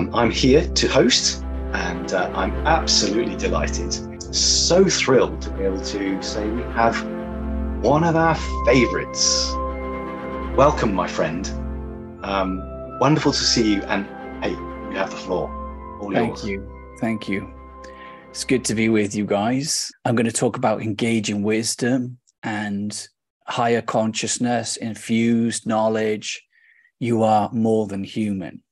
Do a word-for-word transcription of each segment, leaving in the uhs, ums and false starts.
Um, I'm here to host, and uh, I'm absolutely delighted, so thrilled to be able to say we have one of our favorites. Welcome, my friend. Um, wonderful to see you, and hey, you have the floor. All yours. Thank you. Thank you. It's good to be with you guys. I'm going to talk about engaging wisdom and higher consciousness, infused knowledge. You are more than human.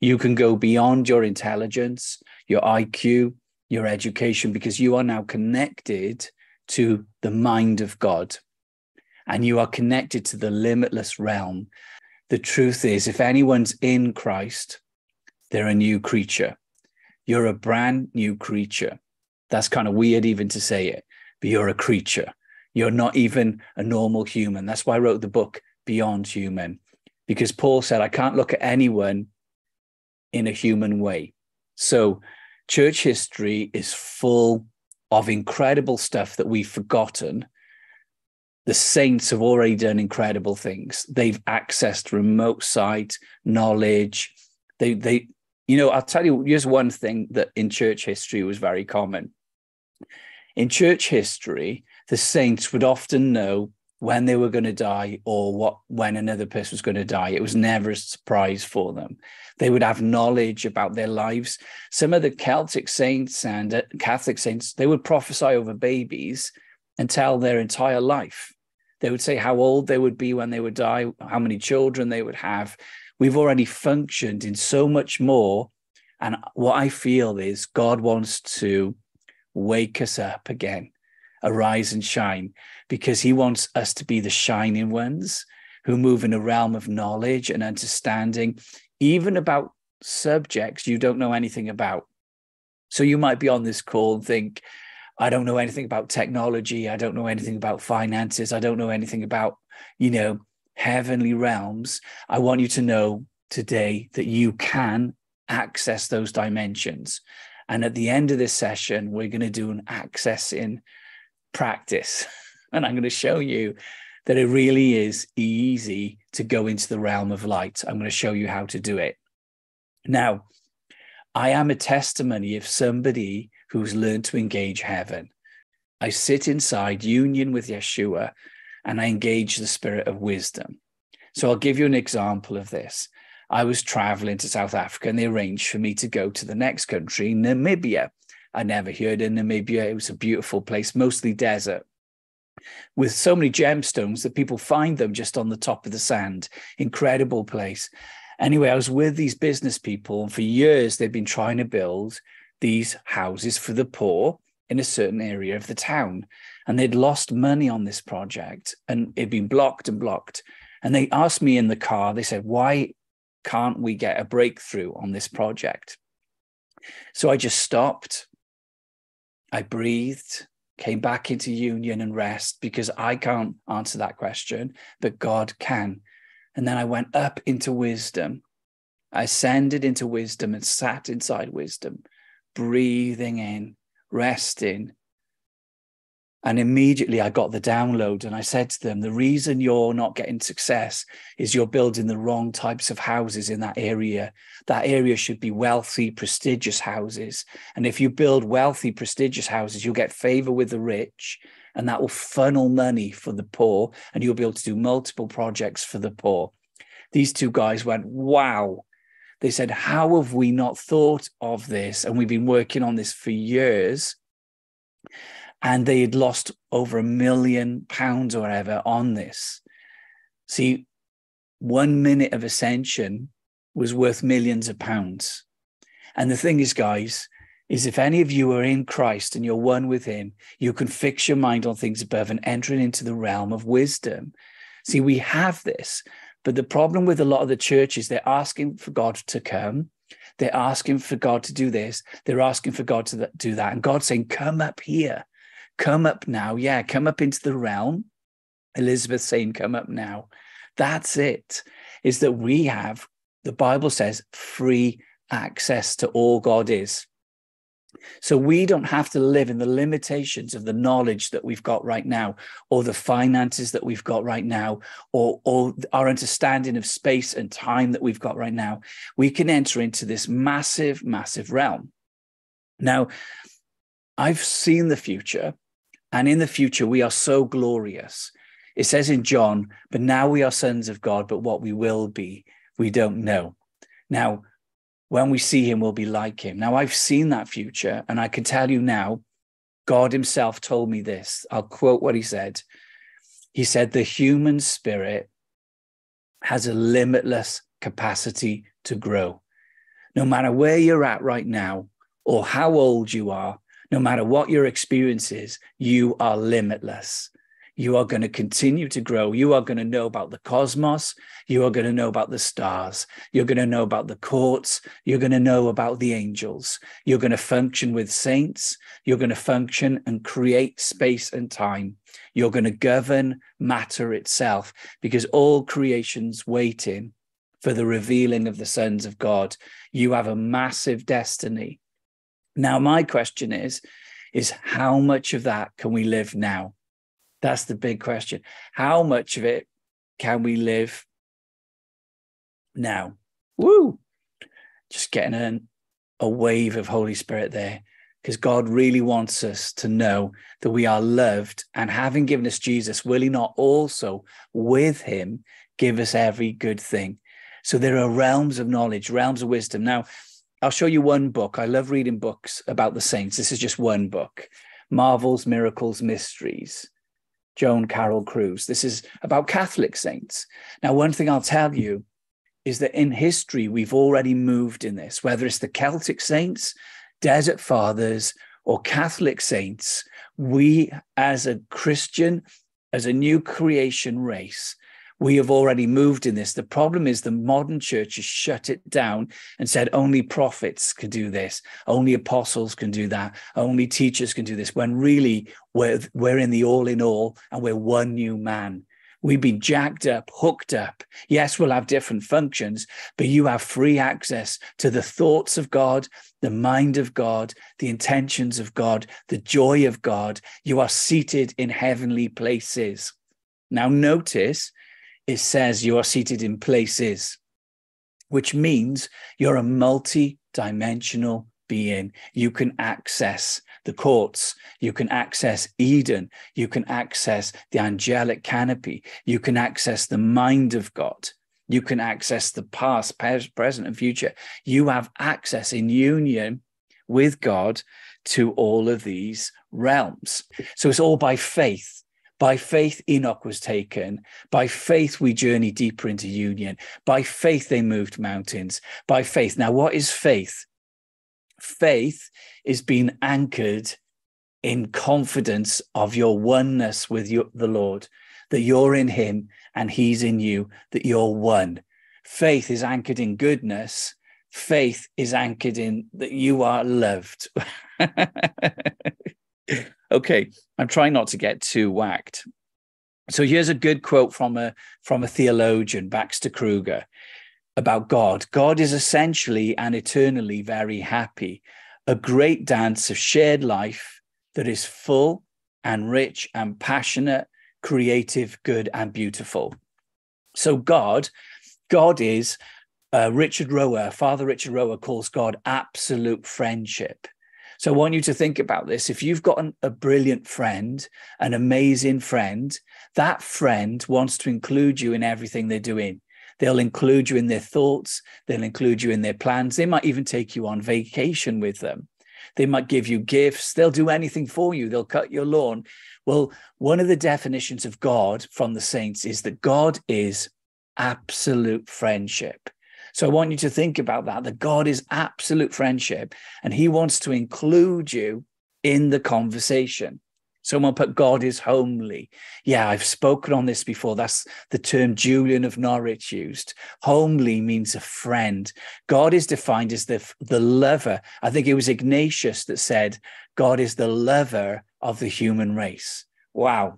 You can go beyond your intelligence, your I Q, your education, because you are now connected to the mind of God, and you are connected to the limitless realm. The truth is, if anyone's in Christ, they're a new creature. You're a brand new creature. That's kind of weird even to say it, but you're a creature. You're not even a normal human. That's why I wrote the book Beyond Human, because Paul said, I can't look at anyone in a human way. So church history is full of incredible stuff that we've forgotten. The saints have already done incredible things. They've accessed remote sight, knowledge. They, they, you know, I'll tell you, here's one thing that in church history was very common. In church history, the saints would often know when they were going to die or what when another person was going to die. It was never a surprise for them. They would have knowledge about their lives. Some of the Celtic saints and Catholic saints, they would prophesy over babies and tell their entire life. They would say how old they would be when they would die, how many children they would have. We've already functioned in so much more. And what I feel is God wants to wake us up again. Arise and shine, because he wants us to be the shining ones who move in a realm of knowledge and understanding, even about subjects you don't know anything about. So you might be on this call and think, I don't know anything about technology. I don't know anything about finances. I don't know anything about, you know, heavenly realms. I want you to know today that you can access those dimensions. And at the end of this session, we're going to do an accessing practice, and I'm going to show you that it really is easy to go into the realm of light. I'm going to show you how to do it. Now, I am a testimony of somebody who's learned to engage heaven. I sit inside union with Yeshua, and I engage the spirit of wisdom. So I'll give you an example of this. I was traveling to South Africa, and they arranged for me to go to the next country, Namibia. I never heard of Namibia. It was a beautiful place, mostly desert, with so many gemstones that people find them just on the top of the sand. Incredible place. Anyway, I was with these business people, and for years they've been trying to build these houses for the poor in a certain area of the town. And they'd lost money on this project, and it'd been blocked and blocked. And they asked me in the car, they said, why can't we get a breakthrough on this project? So I just stopped. I breathed, came back into union and rest, because I can't answer that question, but God can. And then I went up into wisdom. I ascended into wisdom and sat inside wisdom, breathing in, resting. And immediately I got the download, and I said to them, the reason you're not getting success is you're building the wrong types of houses in that area. That area should be wealthy, prestigious houses. And if you build wealthy, prestigious houses, you'll get favor with the rich, and that will funnel money for the poor, and you'll be able to do multiple projects for the poor. These two guys went, wow. They said, how have we not thought of this? And we've been working on this for years. And they had lost over a million pounds or whatever on this. See, one minute of ascension was worth millions of pounds. And the thing is, guys, is if any of you are in Christ and you're one with him, you can fix your mind on things above and entering into the realm of wisdom. See, we have this. But the problem with a lot of the churches, they're asking for God to come. They're asking for God to do this. They're asking for God to do that. And God's saying, come up here. Come up now. Yeah, come up into the realm. Elizabeth saying, come up now. That's it, is that we have, the Bible says, free access to all God is. So we don't have to live in the limitations of the knowledge that we've got right now, or the finances that we've got right now, or, or our understanding of space and time that we've got right now. We can enter into this massive, massive realm. Now, I've seen the future, and in the future, we are so glorious. It says in John, but now we are sons of God, but what we will be, we don't know. Now, when we see him, we'll be like him. Now, I've seen that future, and I can tell you now, God himself told me this. I'll quote what he said. He said, the human spirit has a limitless capacity to grow. No matter where you're at right now, or how old you are, no matter what your experience is, you are limitless. You are going to continue to grow. You are going to know about the cosmos. You are going to know about the stars. You're going to know about the courts. You're going to know about the angels. You're going to function with saints. You're going to function and create space and time. You're going to govern matter itself, because all creation's waiting for the revealing of the sons of God. You have a massive destiny. Now, my question is, is how much of that can we live now? That's the big question. How much of it can we live now? Woo! Just getting a, a wave of Holy Spirit there, because God really wants us to know that we are loved, and having given us Jesus, will he not also with him give us every good thing? So there are realms of knowledge, realms of wisdom. Now, I'll show you one book. I love reading books about the saints. This is just one book, Marvels, Miracles, Mysteries. Joan Carroll Cruz. This is about Catholic saints. Now, one thing I'll tell you is that in history, we've already moved in this, whether it's the Celtic saints, Desert Fathers, or Catholic saints. We, as a Christian, as a new creation race, we have already moved in this. The problem is the modern church has shut it down and said only prophets can do this, only apostles can do that, only teachers can do this, when really we're, we're in the all-in-all and we're one new man. We've been jacked up, hooked up. Yes, we'll have different functions, but you have free access to the thoughts of God, the mind of God, the intentions of God, the joy of God. You are seated in heavenly places. Now notice, it says you are seated in places, which means you're a multi-dimensional being. You can access the courts. You can access Eden. You can access the angelic canopy. You can access the mind of God. You can access the past, present, and future. You have access in union with God to all of these realms. So it's all by faith. By faith, Enoch was taken. By faith, we journey deeper into union. By faith, they moved mountains. By faith. Now, what is faith? Faith is being anchored in confidence of your oneness with your, the Lord, that you're in him and he's in you, that you're one. Faith is anchored in goodness. Faith is anchored in that you are loved. Okay, I'm trying not to get too whacked. So here's a good quote from a, from a theologian, Baxter Kruger, about God. God is essentially and eternally very happy, a great dance of shared life that is full and rich and passionate, creative, good and beautiful. So God, God is, uh, Richard Rohr, Father Richard Rohr calls God absolute friendship. So I want you to think about this. If you've got an, a brilliant friend, an amazing friend, that friend wants to include you in everything they're doing. They'll include you in their thoughts. They'll include you in their plans. They might even take you on vacation with them. They might give you gifts. They'll do anything for you. They'll cut your lawn. Well, one of the definitions of God from the saints is that God is absolute friendship. So I want you to think about that, that God is absolute friendship, and he wants to include you in the conversation. Someone put God is homely. Yeah, I've spoken on this before. That's the term Julian of Norwich used. Homely means a friend. God is defined as the, the lover. I think it was Ignatius that said, God is the lover of the human race. Wow.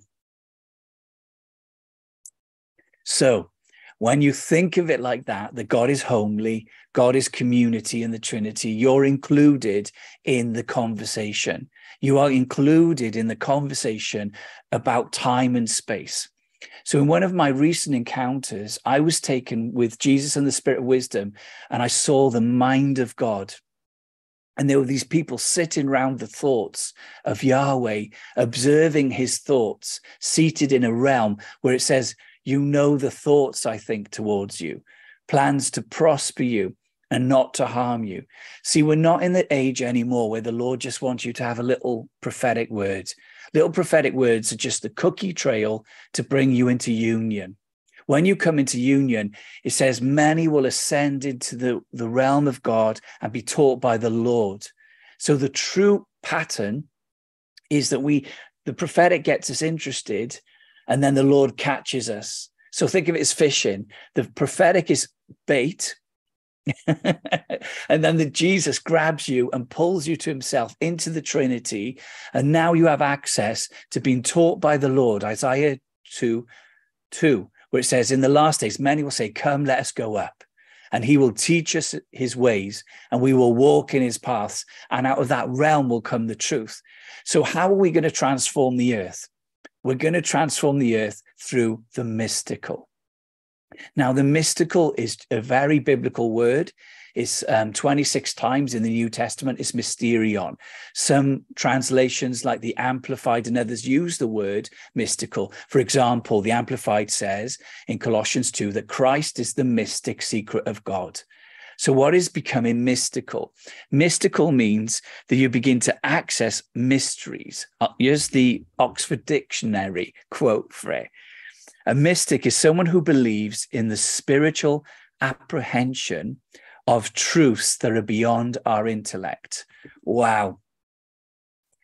So When you think of it like that, that God is homely, God is community in the Trinity, you're included in the conversation. You are included in the conversation about time and space. So in one of my recent encounters, I was taken with Jesus and the Spirit of Wisdom, and I saw the mind of God. And there were these people sitting around the thoughts of Yahweh, observing his thoughts, seated in a realm where it says, you know the thoughts I think towards you, plans to prosper you and not to harm you. See, we're not in the age anymore where the Lord just wants you to have a little prophetic word. Little prophetic words are just the cookie trail to bring you into union. When you come into union, it says many will ascend into the, the realm of God and be taught by the Lord. So the true pattern is that we, the prophetic gets us interested, and then the Lord catches us. So think of it as fishing. The prophetic is bait. And then the Jesus grabs you and pulls you to himself into the Trinity. And now you have access to being taught by the Lord. Isaiah two two. Where it says, in the last days, many will say, come, let us go up. And he will teach us his ways, and we will walk in his paths. And out of that realm will come the truth. So how are we going to transform the earth? We're going to transform the earth through the mystical. Now, the mystical is a very biblical word. It's um, twenty-six times in the New Testament. It's mysterion. Some translations like the Amplified and others use the word mystical. For example, the Amplified says in Colossians two that Christ is the mystic secret of God. So what is becoming mystical? Mystical means that you begin to access mysteries. Here's the Oxford Dictionary quote for it. A mystic is someone who believes in the spiritual apprehension of truths that are beyond our intellect. Wow.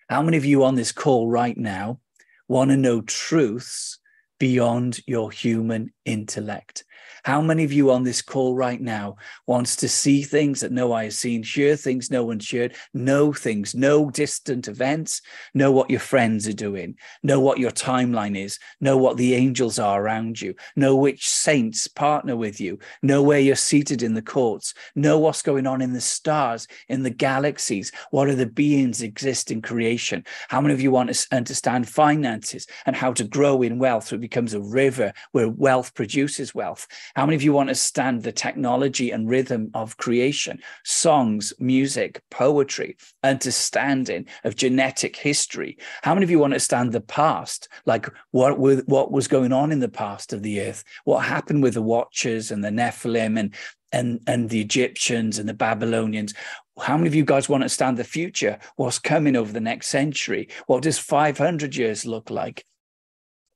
How many of you on this call right now want to know truths beyond your human intellect? How many of you on this call right now wants to see things that no eye has seen, hear things no one's heard, know things, know distant events, know what your friends are doing, know what your timeline is, know what the angels are around you, know which saints partner with you, know where you're seated in the courts, know what's going on in the stars, in the galaxies, what are the beings exist in creation? How many of you want to understand finances and how to grow in wealth so it becomes a river where wealth produces wealth? How many of you want to understand the technology and rhythm of creation, songs, music, poetry, understanding of genetic history? How many of you want to understand the past, like what, what was going on in the past of the earth? What happened with the Watchers and the Nephilim and, and, and the Egyptians and the Babylonians? How many of you guys want to understand the future? What's coming over the next century? What does five hundred years look like?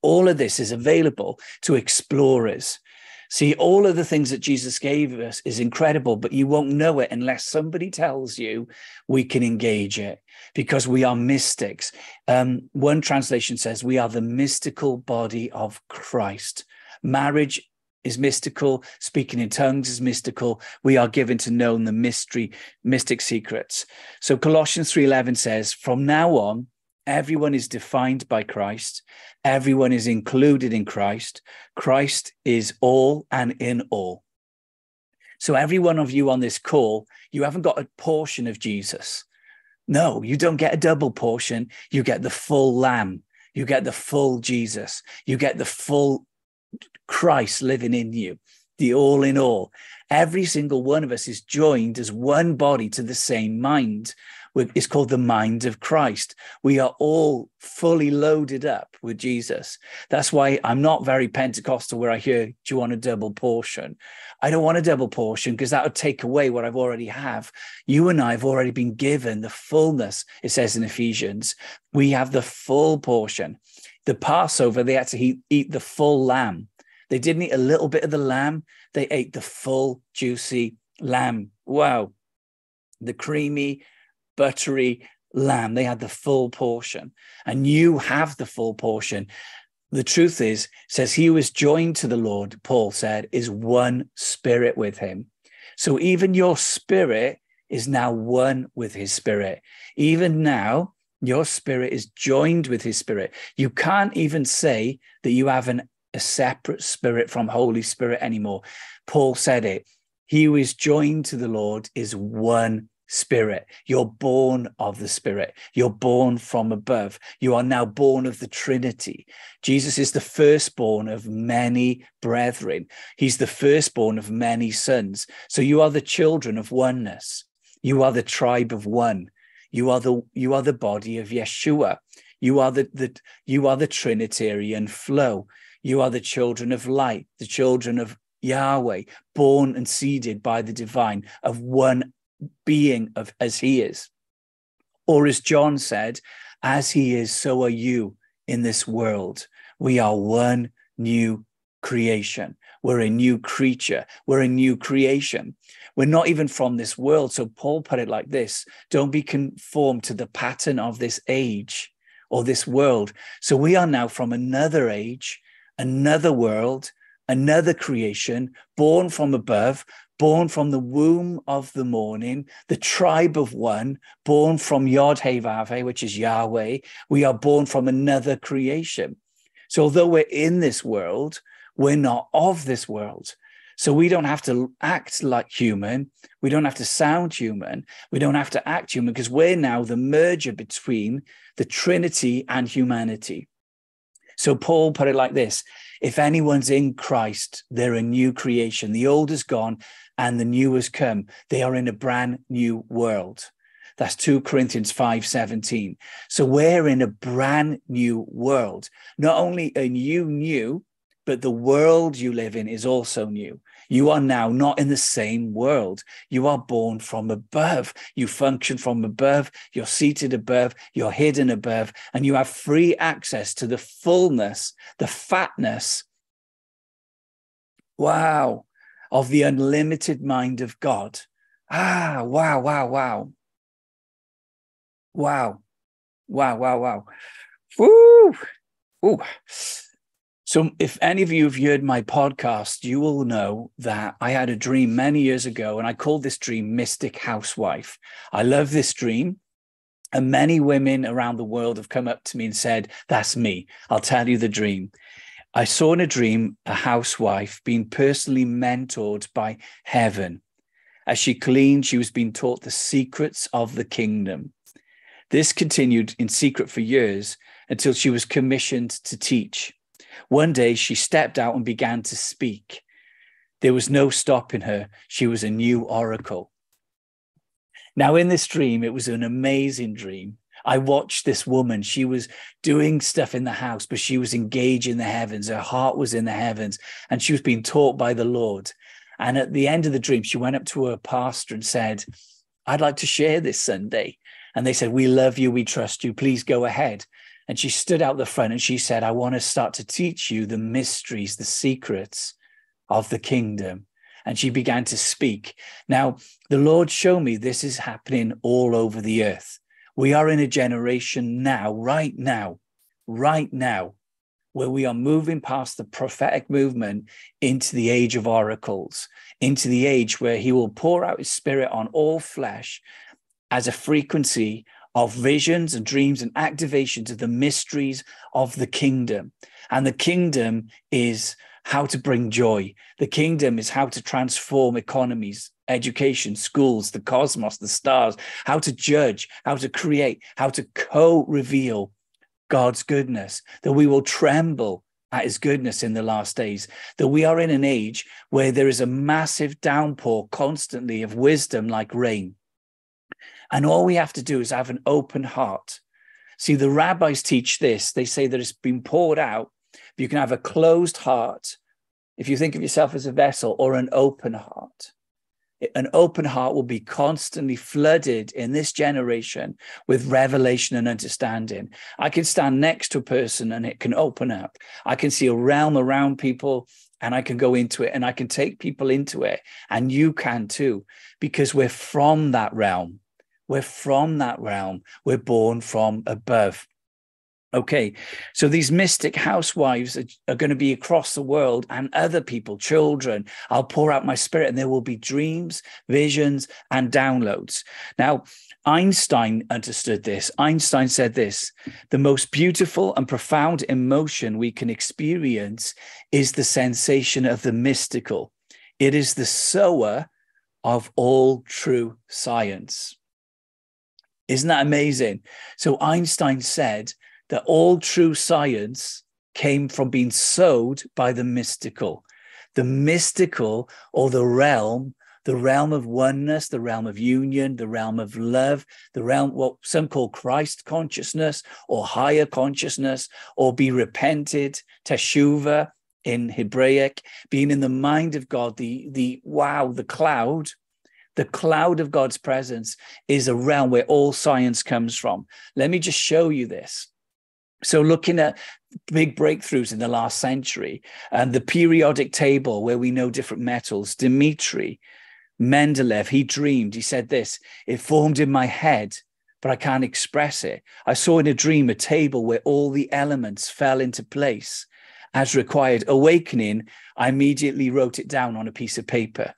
All of this is available to explorers. See, all of the things that Jesus gave us is incredible, but you won't know it unless somebody tells you we can engage it, because we are mystics. Um, one translation says we are the mystical body of Christ. Marriage is mystical. Speaking in tongues is mystical. We are given to know the mystery, mystic secrets. So Colossians three eleven says, from now on, everyone is defined by Christ. Everyone is included in Christ. Christ is all and in all. So every one of you on this call, you haven't got a portion of Jesus. No, you don't get a double portion. You get the full Lamb. You get the full Jesus. You get the full Christ living in you, the all in all. Every single one of us is joined as one body to the same mind. It's called the mind of Christ. We are all fully loaded up with Jesus. That's why I'm not very Pentecostal where I hear, do you want a double portion? I don't want a double portion because that would take away what I've already have. You and I have already been given the fullness, it says in Ephesians. We have the full portion. The Passover, they had to eat the full lamb. They didn't eat a little bit of the lamb. They ate the full, juicy lamb. Wow. The creamy, buttery lamb. They had the full portion, and you have the full portion. The truth is, says he who is joined to the Lord, Paul said, is one spirit with him. So even your spirit is now one with his spirit. Even now, your spirit is joined with his spirit. You can't even say that you have an a separate spirit from Holy Spirit anymore. Paul said it. He who is joined to the Lord is one spirit. You're born of the Spirit. You're born from above. You are now born of the Trinity. Jesus is the firstborn of many brethren. He's the firstborn of many sons. So you are the children of oneness. You are the tribe of one. You are the, you are the body of Yeshua. You are the, the, you are the Trinitarian flow. You are the children of light, the children of Yahweh, born and seeded by the divine of one being of as he is. Or as John said, as he is, so are you in this world. We are one new creation. We're a new creature. We're a new creation. We're not even from this world. So Paul put it like this: don't be conformed to the pattern of this age or this world. So we are now from another age, another world, another creation, born from above, born from the womb of the morning, the tribe of one, born from Yod-Heh-Vav-Heh, which is Yahweh. We are born from another creation. So although we're in this world, we're not of this world. So we don't have to act like human. We don't have to sound human. We don't have to act human, because we're now the merger between the Trinity and humanity. So Paul put it like this: if anyone's in Christ, they're a new creation. The old is gone and the new has come. They are in a brand new world. That's two Corinthians five seventeen. So we're in a brand new world. Not only are you new, but the world you live in is also new. You are now not in the same world. You are born from above. You function from above. You're seated above. You're hidden above. And you have free access to the fullness, the fatness, wow, of the unlimited mind of God. Ah, wow, wow, wow. Wow, wow, wow, wow. Woo! Ooh. So if any of you have heard my podcast, you will know that I had a dream many years ago, and I called this dream Mystic Housewife. I love this dream. And many women around the world have come up to me and said, that's me. I'll tell you the dream. I saw in a dream a housewife being personally mentored by heaven. As she cleaned, she was being taught the secrets of the kingdom. This continued in secret for years until she was commissioned to teach. One day she stepped out and began to speak. There was no stopping her. She was a new oracle. Now in this dream, it was an amazing dream. I watched this woman. She was doing stuff in the house, but she was engaged in the heavens. Her heart was in the heavens, and she was being taught by the Lord. And at the end of the dream, she went up to her pastor and said, I'd like to share this Sunday. And they said, we love you. We trust you. Please go ahead. And she stood out the front and she said, I want to start to teach you the mysteries, the secrets of the kingdom. And she began to speak. Now, the Lord showed me this is happening all over the earth. We are in a generation now, right now, right now, where we are moving past the prophetic movement into the age of oracles, into the age where he will pour out his spirit on all flesh as a frequency of visions and dreams and activations of the mysteries of the kingdom. And the kingdom is how to bring joy. The kingdom is how to transform economies, education, schools, the cosmos, the stars, how to judge, how to create, how to co-reveal God's goodness, that we will tremble at his goodness in the last days, that we are in an age where there is a massive downpour constantly of wisdom like rain. And all we have to do is have an open heart. See, the rabbis teach this. They say that it's been poured out. But you can have a closed heart if you think of yourself as a vessel, or an open heart. An open heart will be constantly flooded in this generation with revelation and understanding. I can stand next to a person and it can open up. I can see a realm around people and I can go into it, and I can take people into it. And you can too, because we're from that realm. We're from that realm. We're born from above. Okay, so these mystic housewives are, are going to be across the world, and other people, children. I'll pour out my spirit and there will be dreams, visions, and downloads. Now, Einstein understood this. Einstein said this: the most beautiful and profound emotion we can experience is the sensation of the mystical. It is the sower of all true science. Isn't that amazing? So Einstein said that all true science came from being sowed by the mystical. The mystical, or the realm, the realm of oneness, the realm of union, the realm of love, the realm, what some call Christ consciousness or higher consciousness, or be repented, teshuvah in Hebraic, being in the mind of God, the, the wow, the cloud, the cloud of God's presence is a realm where all science comes from. Let me just show you this. So looking at big breakthroughs in the last century and the periodic table where we know different metals, Dmitri Mendeleev, he dreamed, he said this: it formed in my head, but I can't express it. I saw in a dream a table where all the elements fell into place as required. Awakening, I immediately wrote it down on a piece of paper.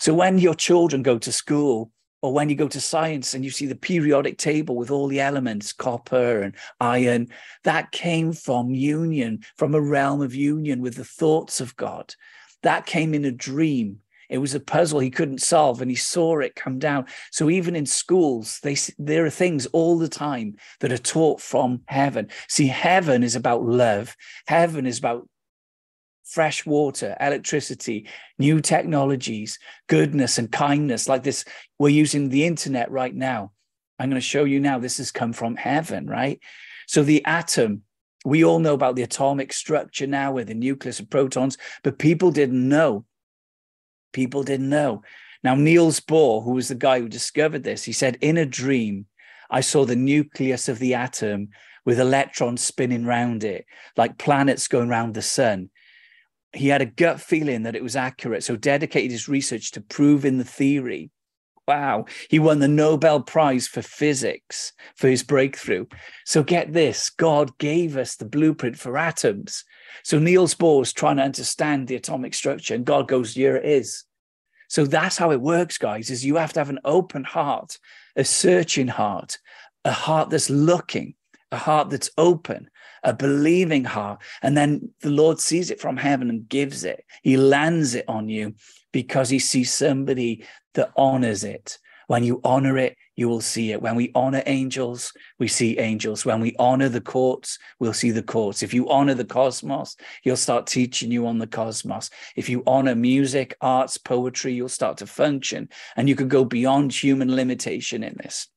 So when your children go to school, or when you go to science and you see the periodic table with all the elements, copper and iron, that came from union, from a realm of union with the thoughts of God. That came in a dream. It was a puzzle he couldn't solve, and he saw it come down. So even in schools, they, there are things all the time that are taught from heaven. See, heaven is about love. Heaven is about fresh water, electricity, new technologies, goodness and kindness. Like this, we're using the internet right now. I'm going to show you now, this has come from heaven, right? So the atom, we all know about the atomic structure now with the nucleus of protons, but people didn't know. People didn't know. Now, Niels Bohr, who was the guy who discovered this, he said, in a dream, I saw the nucleus of the atom with electrons spinning round it, like planets going round the sun. He had a gut feeling that it was accurate, so dedicated his research to proving the theory. Wow. He won the Nobel Prize for physics for his breakthrough. So get this, God gave us the blueprint for atoms. So Niels Bohr is trying to understand the atomic structure, and God goes, here it is. So that's how it works, guys, is you have to have an open heart, a searching heart, a heart that's looking, a heart that's open, a believing heart. And then the Lord sees it from heaven and gives it. He lands it on you because he sees somebody that honors it. When you honor it, you will see it. When we honor angels, we see angels. When we honor the courts, we'll see the courts. If you honor the cosmos, you'll start teaching you on the cosmos. If you honor music, arts, poetry, you'll start to function. And you can go beyond human limitation in this.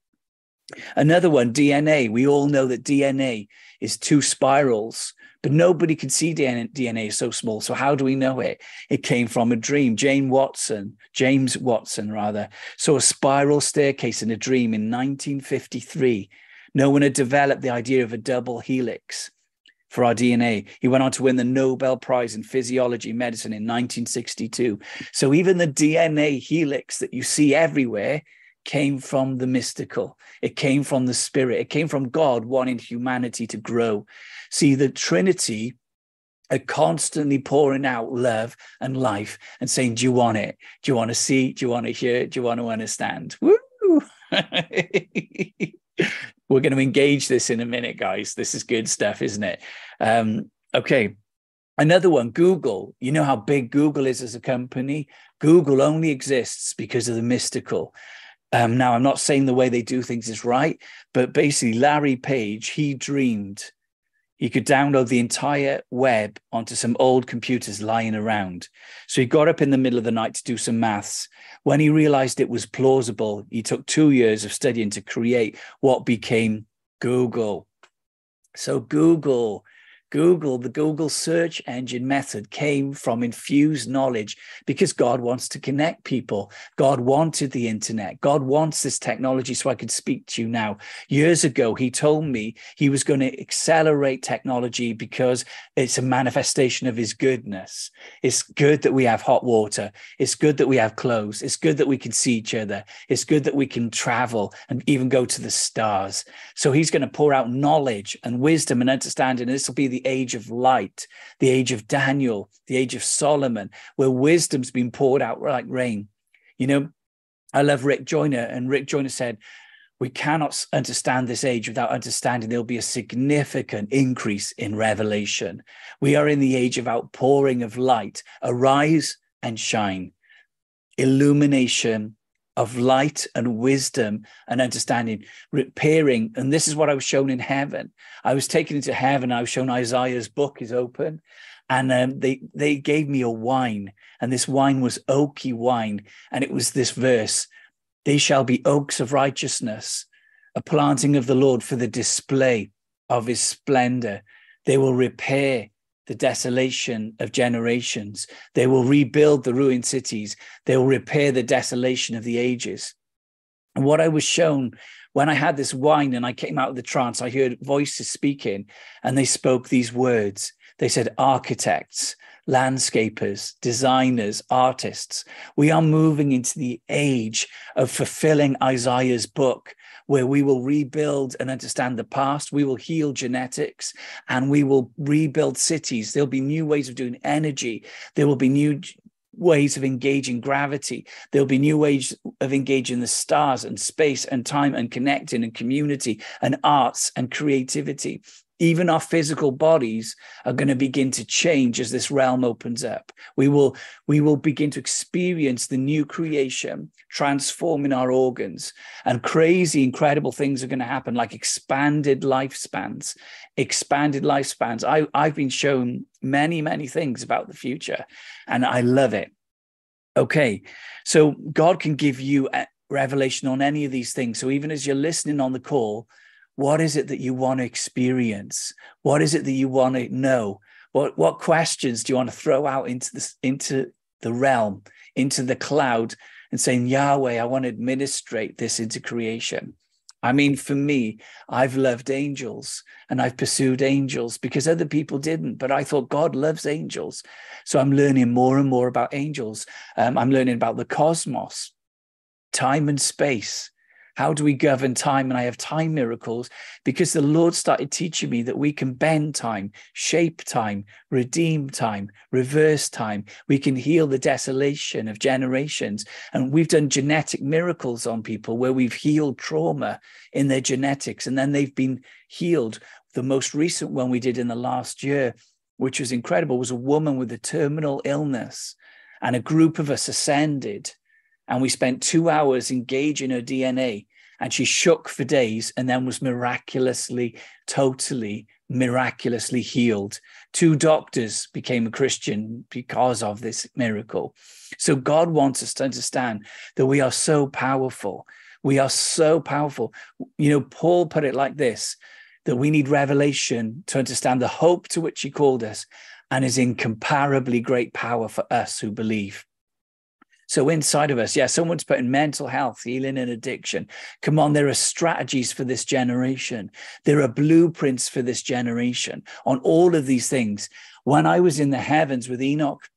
Another one, D N A. We all know that D N A is two spirals, but nobody can see D N A, D N A is so small. So how do we know it? It came from a dream. James Watson, James Watson rather, saw a spiral staircase in a dream in nineteen fifty-three. No one had developed the idea of a double helix for our D N A. He went on to win the Nobel Prize in physiology and medicine in nineteen sixty-two. So even the D N A helix that you see everywhere came from the mystical. It came from the spirit. It came from God wanting humanity to grow. See, the Trinity are constantly pouring out love and life and saying, do you want it? Do you want to see? Do you want to hear? Do you want to understand? Woo! We're going to engage this in a minute, guys. This is good stuff, isn't it? Um, okay. Another one, Google. You know how big Google is as a company? Google only exists because of the mystical. Um, now, I'm not saying the way they do things is right, but basically Larry Page, he dreamed he could download the entire web onto some old computers lying around. So he got up in the middle of the night to do some maths. When he realized it was plausible, he took two years of studying to create what became Google. So Google, Google, the Google search engine method, came from infused knowledge, because God wants to connect people. God wanted the internet. God wants this technology so I could speak to you now. Years ago, he told me he was going to accelerate technology because it's a manifestation of his goodness. It's good that we have hot water. It's good that we have clothes. It's good that we can see each other. It's good that we can travel and even go to the stars. So he's going to pour out knowledge and wisdom and understanding. And this will be the age of light, the age of Daniel, the age of Solomon, where wisdom's been poured out like rain. You know, I love Rick Joyner, and Rick Joyner said, we cannot understand this age without understanding there'll be a significant increase in revelation. We are in the age of outpouring of light. Arise and shine. Illumination of light and wisdom and understanding, repairing. And this is what I was shown in heaven. I was taken into heaven. I was shown Isaiah's book is open. And um, they, they gave me a wine. And this wine was oaky wine. And it was this verse: they shall be oaks of righteousness, a planting of the Lord for the display of his splendor. They will repair the desolation of generations. They will rebuild the ruined cities. They will repair the desolation of the ages. And what I was shown when I had this wine and I came out of the trance, I heard voices speaking, and they spoke these words. They said, architects, landscapers, designers, artists, we are moving into the age of fulfilling Isaiah's book, where we will rebuild and understand the past. We will heal genetics, and we will rebuild cities. There'll be new ways of doing energy. There will be new ways of engaging gravity. There'll be new ways of engaging the stars and space and time and connecting and community and arts and creativity. Even our physical bodies are going to begin to change as this realm opens up. We will, we will begin to experience the new creation, transforming our organs, and crazy, incredible things are going to happen, like expanded lifespans, expanded lifespans. I, I've been shown many, many things about the future, and I love it. Okay, so God can give you revelation on any of these things. So even as you're listening on the call, what is it that you want to experience? What is it that you want to know? What, what questions do you want to throw out into, this, into the realm, into the cloud, and saying, Yahweh, I want to administrate this into creation? I mean, for me, I've loved angels and I've pursued angels because other people didn't, but I thought God loves angels. So I'm learning more and more about angels. Um, I'm learning about the cosmos, time and space. How do we govern time? And I have time miracles because the Lord started teaching me that we can bend time, shape time, redeem time, reverse time. We can heal the desolation of generations. And we've done genetic miracles on people where we've healed trauma in their genetics, and then they've been healed. The most recent one we did in the last year, which was incredible, was a woman with a terminal illness, and a group of us ascended. And we spent two hours engaging her D N A, and she shook for days and then was miraculously, totally miraculously healed. Two doctors became a Christian because of this miracle. So God wants us to understand that we are so powerful. We are so powerful. You know, Paul put it like this, that we need revelation to understand the hope to which he called us and his incomparably great power for us who believe. So inside of us, yeah, someone's putting mental health, healing and addiction. Come on, there are strategies for this generation. There are blueprints for this generation on all of these things. When I was in the heavens with Enoch,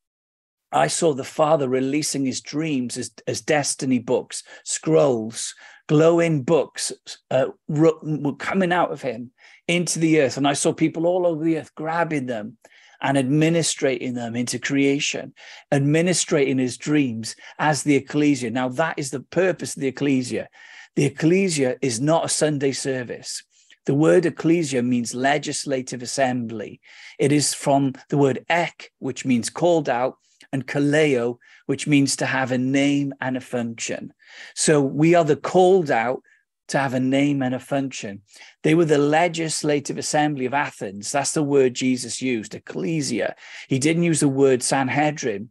I saw the Father releasing his dreams as, as destiny books, scrolls, glowing books uh, were coming out of him into the earth. And I saw people all over the earth grabbing them and administrating them into creation, administrating his dreams as the ecclesia. Now, that is the purpose of the ecclesia. The ecclesia is not a Sunday service. The word ecclesia means legislative assembly. It is from the word ek, which means called out, and kaleo, which means to have a name and a function. So we are the called out to have a name and a function. They were the legislative assembly of Athens. That's the word Jesus used, ecclesia. He didn't use the word Sanhedrin,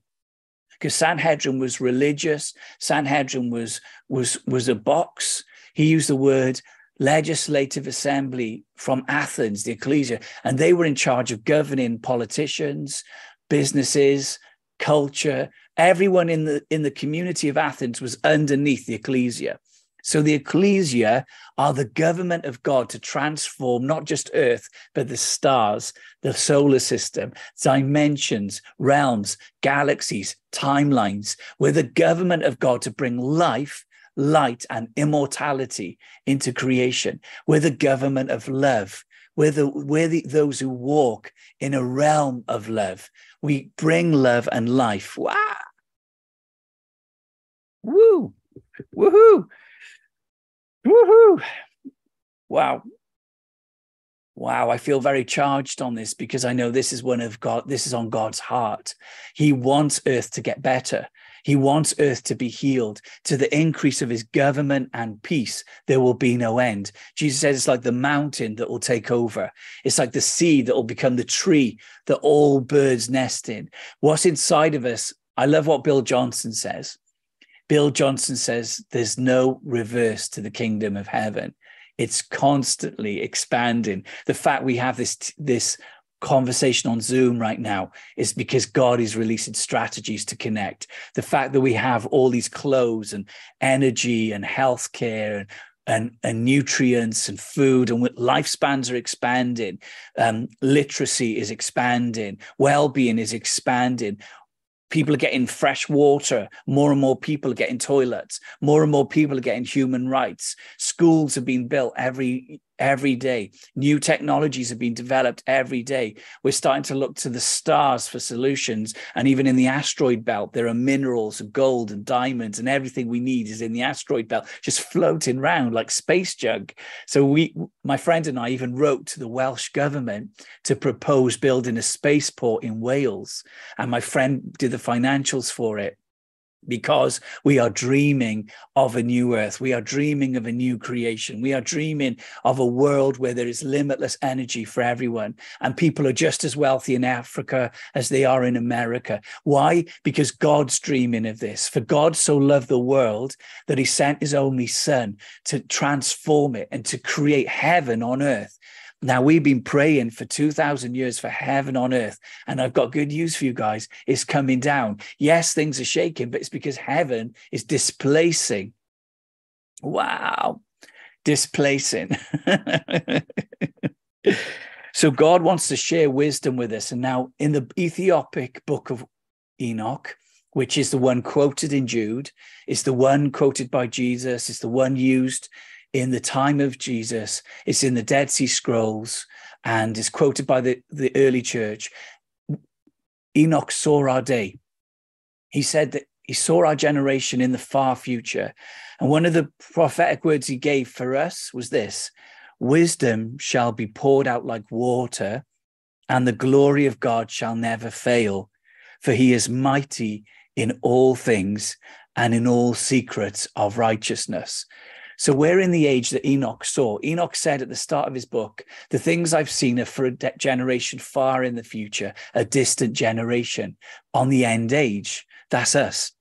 because Sanhedrin was religious. Sanhedrin was, was, was a box. He used the word legislative assembly from Athens, the ecclesia, and they were in charge of governing politicians, businesses, culture. Everyone in the in the community of Athens was underneath the ecclesia. So the ecclesia are the government of God to transform not just earth, but the stars, the solar system, dimensions, realms, galaxies, timelines. We're the government of God to bring life, light, and immortality into creation. We're the government of love. We're, the, we're the, those who walk in a realm of love. We bring love and life. Wow. Woo. Woohoo. Woohoo! Wow. Wow, I feel very charged on this because I know this is one of God, this is on God's heart. He wants earth to get better. He wants earth to be healed. To the increase of his government and peace, there will be no end. Jesus says it's like the mountain that will take over. It's like the seed that will become the tree that all birds nest in. What's inside of us, I love what Bill Johnson says. Bill Johnson says there's no reverse to the kingdom of heaven. It's constantly expanding. The fact we have this, this conversation on Zoom right now is because God is releasing strategies to connect. The fact that we have all these clothes and energy and healthcare and And, and nutrients and food, and lifespans are expanding. Um, literacy is expanding. Well-being is expanding. People are getting fresh water. More and more people are getting toilets. More and more people are getting human rights. Schools have been built every, every day. New technologies have been developed every day. We're starting to look to the stars for solutions. And even in the asteroid belt, there are minerals and gold and diamonds, and everything we need is in the asteroid belt, just floating around like space junk. So we, my friend and I even wrote to the Welsh government to propose building a spaceport in Wales. And my friend did the financials for it, because we are dreaming of a new earth. We are dreaming of a new creation. We are dreaming of a world where there is limitless energy for everyone. And people are just as wealthy in Africa as they are in America. Why? Because God's dreaming of this. For God so loved the world that he sent his only son to transform it and to create heaven on earth. Now, we've been praying for two thousand years for heaven on earth, and I've got good news for you guys. It's coming down. Yes, things are shaking, but it's because heaven is displacing. Wow. Displacing. So God wants to share wisdom with us. And now in the Ethiopic book of Enoch, which is the one quoted in Jude, it's the one quoted by Jesus, it's the one used in the time of Jesus, it's in the Dead Sea Scrolls, and is quoted by the, the early church. Enoch saw our day. He said that he saw our generation in the far future. And one of the prophetic words he gave for us was this: wisdom shall be poured out like water, and the glory of God shall never fail. For he is mighty in all things and in all secrets of righteousness. So we're in the age that Enoch saw. Enoch said at the start of his book, the things I've seen are for a generation far in the future, a distant generation on the end age. That's us.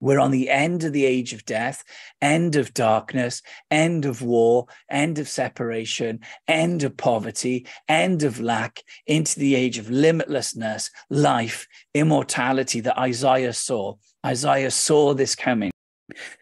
We're on the end of the age of death, end of darkness, end of war, end of separation, end of poverty, end of lack, into the age of limitlessness, life, immortality that Isaiah saw. Isaiah saw this coming.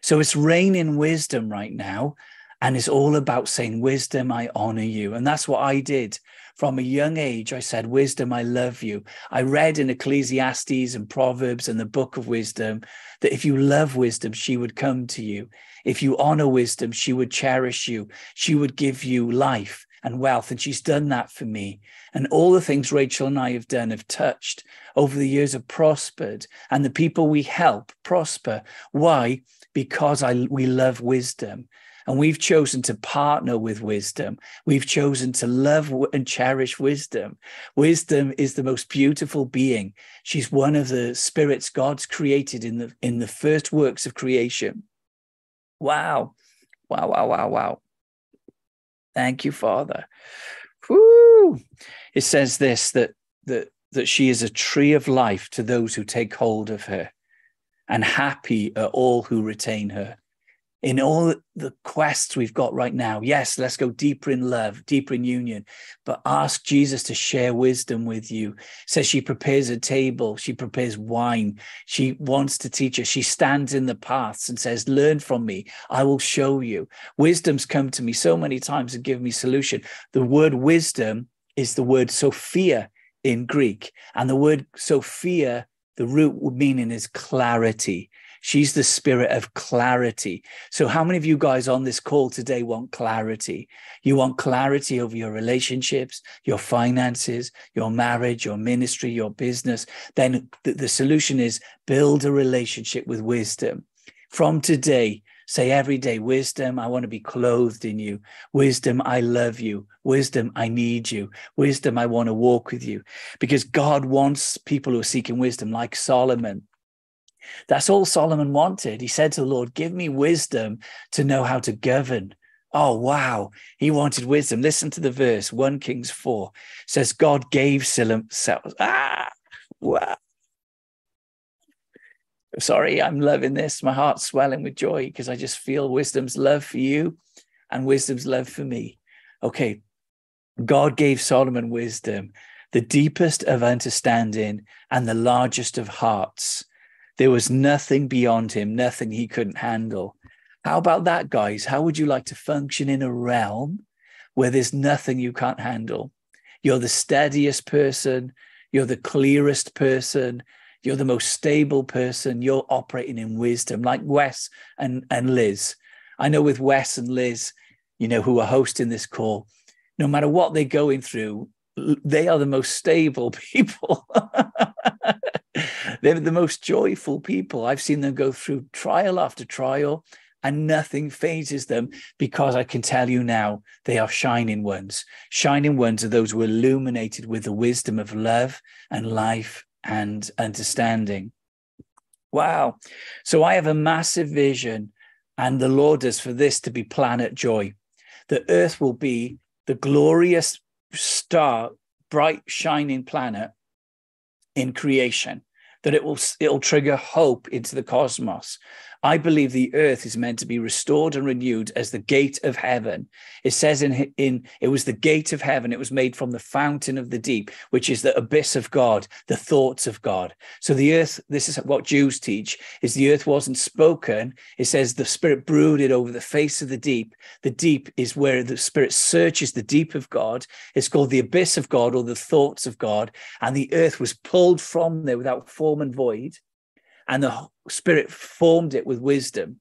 So it's raining wisdom right now, and it's all about saying, wisdom, I honor you. And that's what I did. From a young age, I said, wisdom, I love you. I read in Ecclesiastes and Proverbs and the book of wisdom that if you love wisdom, she would come to you. If you honor wisdom, she would cherish you. She would give you life and wealth, and she's done that for me. And all the things Rachel and I have done have touched over the years have prospered, and the people we help prosper. Why? Because I, we love wisdom, and we've chosen to partner with wisdom. We've chosen to love and cherish wisdom. Wisdom is the most beautiful being. She's one of the spirits God's created in the, in the first works of creation. Wow. Wow, wow, wow, wow. Thank you, Father. Woo. It says this, that, that, that she is a tree of life to those who take hold of her, and happy are all who retain her. in all the quests we've got right now. Yes, let's go deeper in love, deeper in union, but ask Jesus to share wisdom with you. It says she prepares a table. She prepares wine. She wants to teach us. She stands in the paths and says, learn from me. I will show you. Wisdom's come to me so many times and give me solution. The word wisdom is the word Sophia in Greek. And the word Sophia, the root meaning is clarity. She's the spirit of clarity. So how many of you guys on this call today want clarity? You want clarity over your relationships, your finances, your marriage, your ministry, your business. Then th- the solution is build a relationship with wisdom. From today, say every day, wisdom, I want to be clothed in you. Wisdom, I love you. Wisdom, I need you. Wisdom, I want to walk with you. Because God wants people who are seeking wisdom, like Solomon. That's all Solomon wanted. He said to the Lord, give me wisdom to know how to govern. Oh, wow. He wanted wisdom. Listen to the verse, First Kings four. It says, God gave Solomon. Ah, wow. Sorry, I'm loving this. My heart's swelling with joy because I just feel wisdom's love for you and wisdom's love for me. Okay. God gave Solomon wisdom, the deepest of understanding and the largest of hearts. There was nothing beyond him, nothing he couldn't handle. How about that, guys? How would you like to function in a realm where there's nothing you can't handle? You're the steadiest person. You're the clearest person. You're the most stable person. You're operating in wisdom, like Wes and, and Liz. I know with Wes and Liz, you know, who are hosting this call, no matter what they're going through, they are the most stable people. They're the most joyful people. I've seen them go through trial after trial and nothing phases them, because I can tell you now, they are shining ones. Shining ones are those who are illuminated with the wisdom of love and life and understanding. Wow. So I have a massive vision, and the Lord is for this to be planet joy. The earth will be the glorious star, bright shining planet in creation, that it will it'll trigger hope into the cosmos. I believe the earth is meant to be restored and renewed as the gate of heaven. It says in, in it was the gate of heaven. It was made from the fountain of the deep, which is the abyss of God, the thoughts of God. So the earth, this is what Jews teach, is the earth wasn't spoken. It says the spirit brooded over the face of the deep. The deep is where the spirit searches the deep of God. It's called the abyss of God, or the thoughts of God. And the earth was pulled from there without form and void. And the Spirit formed it with wisdom.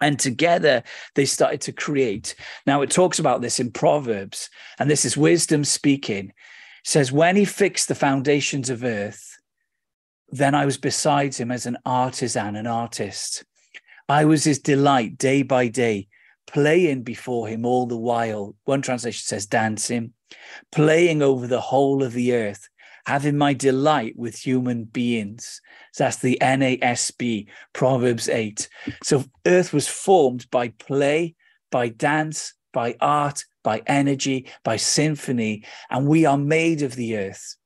And together they started to create. Now it talks about this in Proverbs. And this is wisdom speaking. It says, when he fixed the foundations of earth, then I was beside him as an artisan, an artist. I was his delight day by day, playing before him all the while. One translation says dancing, playing over the whole of the earth, having my delight with human beings. So that's the N A S B, Proverbs eight. So earth was formed by play, by dance, by art, by energy, by symphony, and we are made of the earth.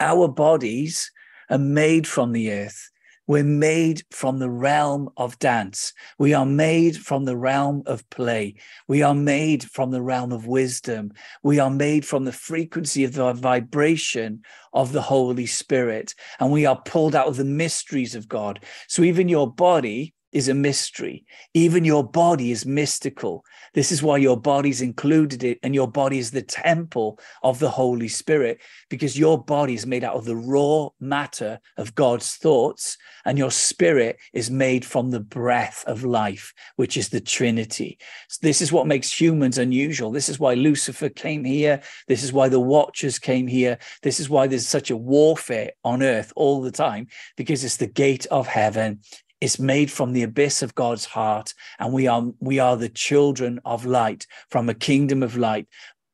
Our bodies are made from the earth. We're made from the realm of dance. We are made from the realm of play. We are made from the realm of wisdom. We are made from the frequency of the vibration of the Holy Spirit. And we are pulled out of the mysteries of God. So even your body is a mystery. Even your body is mystical. This is why your body's included it, and your body is the temple of the Holy Spirit, because your body is made out of the raw matter of God's thoughts, and your spirit is made from the breath of life, which is the Trinity. So this is what makes humans unusual. This is why Lucifer came here. This is why the Watchers came here. This is why there's such a warfare on earth all the time, because it's the gate of heaven. It's made from the abyss of God's heart, and we are we are the children of light, from a kingdom of light,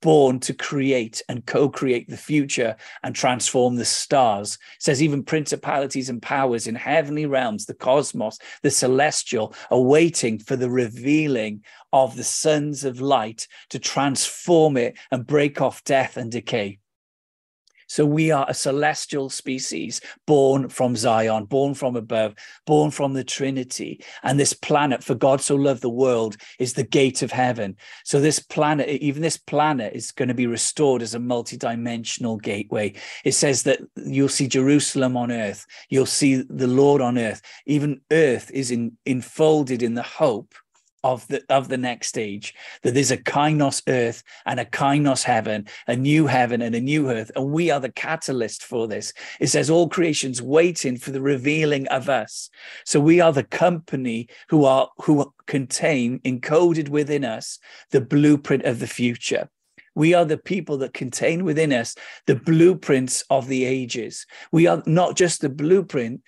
born to create and co-create the future and transform the stars. It says even principalities and powers in heavenly realms, the cosmos, the celestial, are waiting for the revealing of the sons of light to transform it and break off death and decay. So we are a celestial species born from Zion, born from above, born from the Trinity. And this planet, for God so loved the world, is the gate of heaven. So this planet, even this planet is going to be restored as a multidimensional gateway. It says that you'll see Jerusalem on earth. You'll see the Lord on earth. Even earth is in, enfolded in the hope of the of the next stage, that there's a kainos earth and a kainos heaven, a new heaven and a new earth, and we are the catalyst for this. It says all creation's waiting for the revealing of us. So we are the company who are who contain encoded within us the blueprint of the future. We are the people that contain within us the blueprints of the ages. We are not just the blueprint,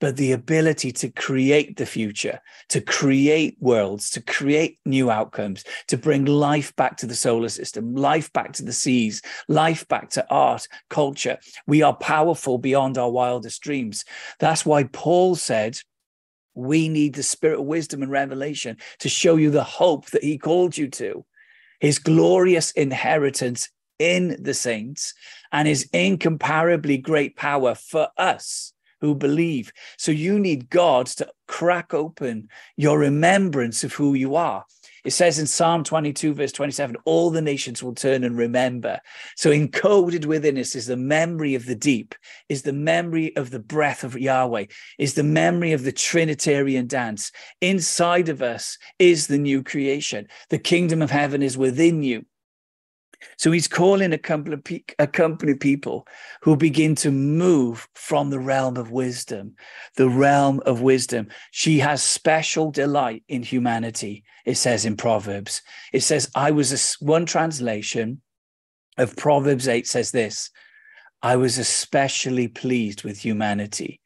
but the ability to create the future, to create worlds, to create new outcomes, to bring life back to the solar system, life back to the seas, life back to art, culture. We are powerful beyond our wildest dreams. That's why Paul said, we need the spirit of wisdom and revelation to show you the hope that he called you to, his glorious inheritance in the saints, and his incomparably great power for us who believe. So you need God to crack open your remembrance of who you are. It says in Psalm twenty-two, verse twenty-seven, all the nations will turn and remember. So encoded within us is the memory of the deep, is the memory of the breath of Yahweh, is the memory of the Trinitarian dance. Inside of us is the new creation. The kingdom of heaven is within you. So he's calling a couple of pe- a company of people who begin to move from the realm of wisdom, the realm of wisdom. She has special delight in humanity, it says in Proverbs. It says, I was a, one translation of Proverbs eight says this, I was especially pleased with humanity.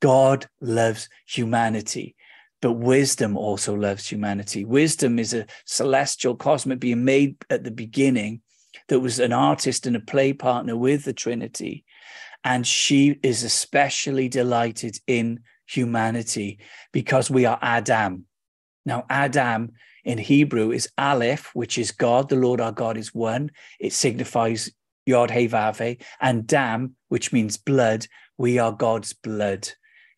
God loves humanity. But wisdom also loves humanity. Wisdom is a celestial cosmic being made at the beginning that was an artist and a play partner with the Trinity. And she is especially delighted in humanity because we are Adam. Now, Adam in Hebrew is Aleph, which is God. The Lord our God is one. It signifies Yod-Heh-Vav-Heh. And Dam, which means blood. We are God's blood.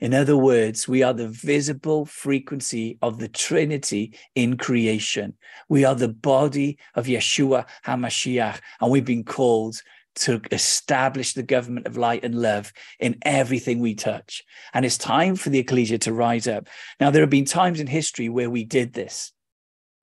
In other words, we are the visible frequency of the Trinity in creation. We are the body of Yeshua HaMashiach, and we've been called to establish the government of light and love in everything we touch. And it's time for the ecclesia to rise up. Now, there have been times in history where we did this.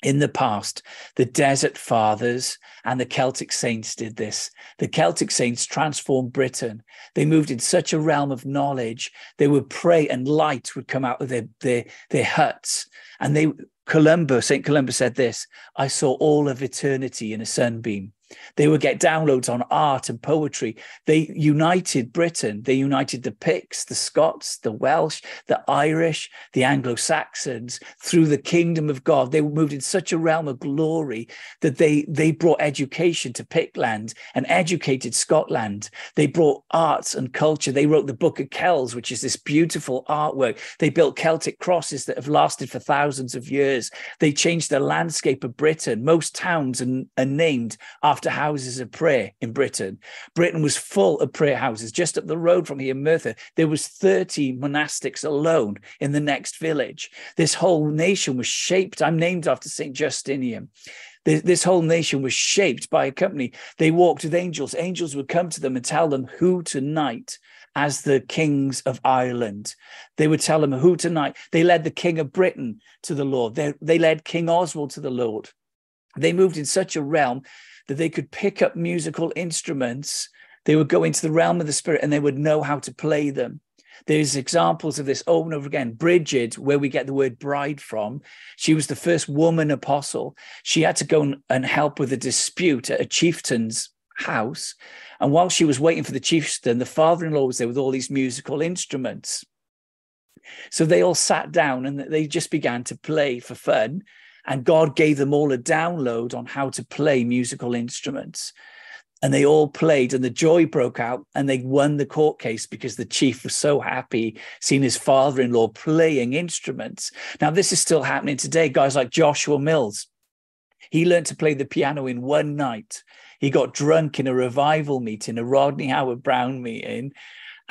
In the past, the Desert Fathers and the Celtic Saints did this. The Celtic Saints transformed Britain. They moved in such a realm of knowledge. They would pray and light would come out of their, their, their huts. And they, Columba, Saint Columba said this, I saw all of eternity in a sunbeam. They would get downloads on art and poetry. They united Britain. They united the Picts, the Scots, the Welsh, the Irish, the Anglo-Saxons through the kingdom of God. They moved in such a realm of glory that they, they brought education to Pictland and educated Scotland. They brought arts and culture. They wrote the Book of Kells, which is this beautiful artwork. They built Celtic crosses that have lasted for thousands of years. They changed the landscape of Britain. Most towns are, are named after After houses of prayer in Britain. Britain was full of prayer houses. Just up the road from here in Merthyr, there was thirty monastics alone in the next village. This whole nation was shaped. I'm named after Saint Justinian. This whole nation was shaped by a company. They walked with angels. Angels would come to them and tell them who to knight as the kings of Ireland. They would tell them who to knight. They led the king of Britain to the Lord. They, they led King Oswald to the Lord. They moved in such a realm that they could pick up musical instruments. They would go into the realm of the spirit and they would know how to play them. There's examples of this over and over again. Bridget, where we get the word bride from, she was the first woman apostle. She had to go and help with a dispute at a chieftain's house. And while she was waiting for the chieftain, the father-in-law was there with all these musical instruments. So they all sat down and they just began to play for fun. And God gave them all a download on how to play musical instruments. And they all played and the joy broke out and they won the court case because the chief was so happy seeing his father-in-law playing instruments. Now, this is still happening today. Guys like Joshua Mills, he learned to play the piano in one night. He got drunk in a revival meeting, a Rodney Howard Brown meeting.